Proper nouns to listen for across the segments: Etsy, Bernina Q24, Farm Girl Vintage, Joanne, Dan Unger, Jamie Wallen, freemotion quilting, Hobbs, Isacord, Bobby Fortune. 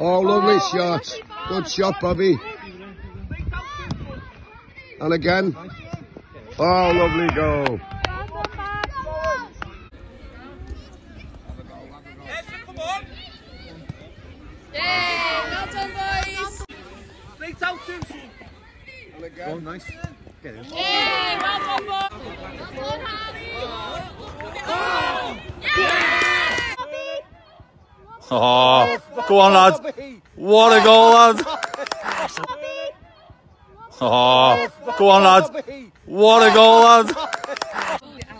Oh, lovely shot. Good shot, Bobby. And again. Oh, lovely goal. Yeah, well done, boys. Straight out too soon. And again. Oh, nice. Get in. Yeah, well done, boys. Well done, Harry. Yeah! Oh, go on, lads. What a goal, lads. Oh, go on, lads. What a goal, lads. I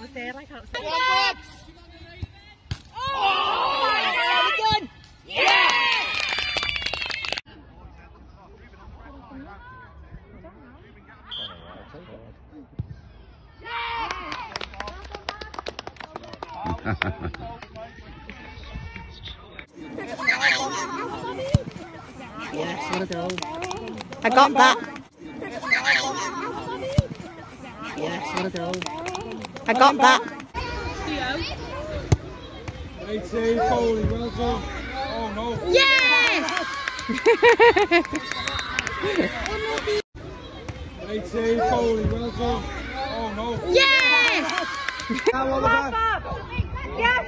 was there, I can't see. I got that. I got that. 18, holy, well done. Oh no. Yes! 18, holy, well done. Oh no. Yes! Yes!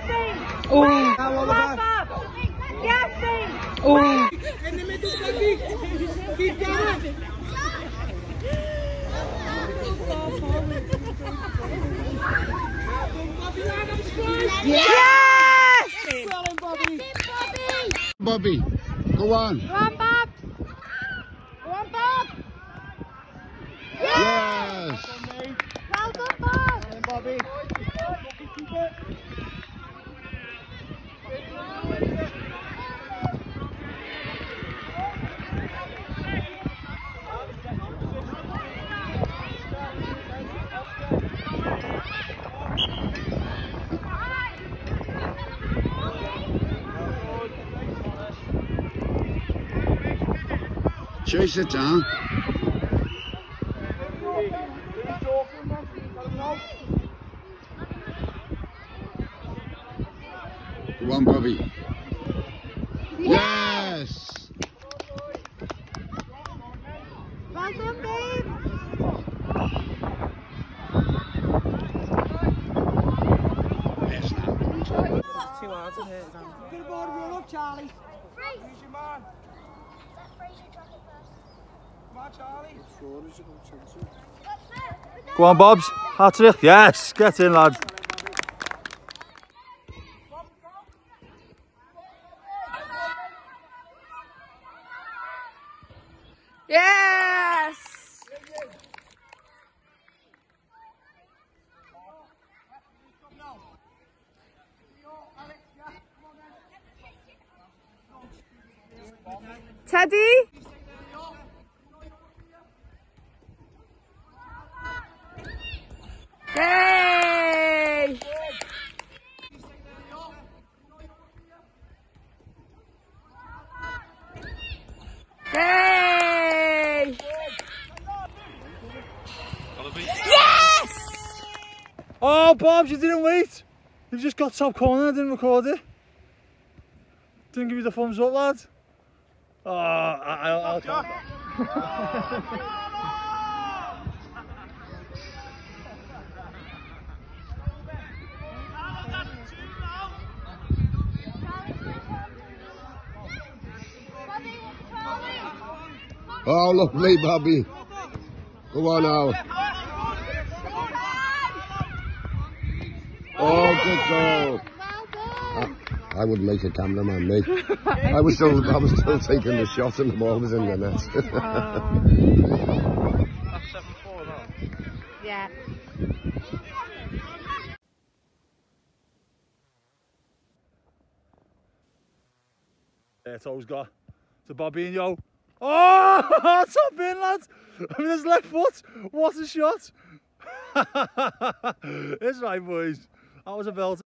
Oh! Yes! Oh! In the middle, Bobby. Keep down. Yes! Bobby, go on. Go on, Bob. Go on, Bob. Yes! Well done, Bob. Well done, Bobby. Keep it. Chase it down. Go on, Bobby. Yes! Well done, babe. Yes, now. It's too hard to hit. Good board, run up, Charlie. Freeze. Who's your man? Go on, Bobs. Hat-trick. Yes. Get in, lads. Yes. Teddy. Hey! Hey! Yes! Oh, Bob, you didn't wait. You've just got top corner. I didn't record it. Didn't give you the thumbs up, lad. Oh, I'll count that. Oh, lovely, Bobby. Go on now. Oh, good goal. I wouldn't make a cameraman, mate. I was still taking the shot and the ball was in the net. That's 7-4 now. Yeah. It's always got to Bobby and yo. Oh, top in, lads. I mean, his left foot. What a shot. It's right, boys. That was a belt.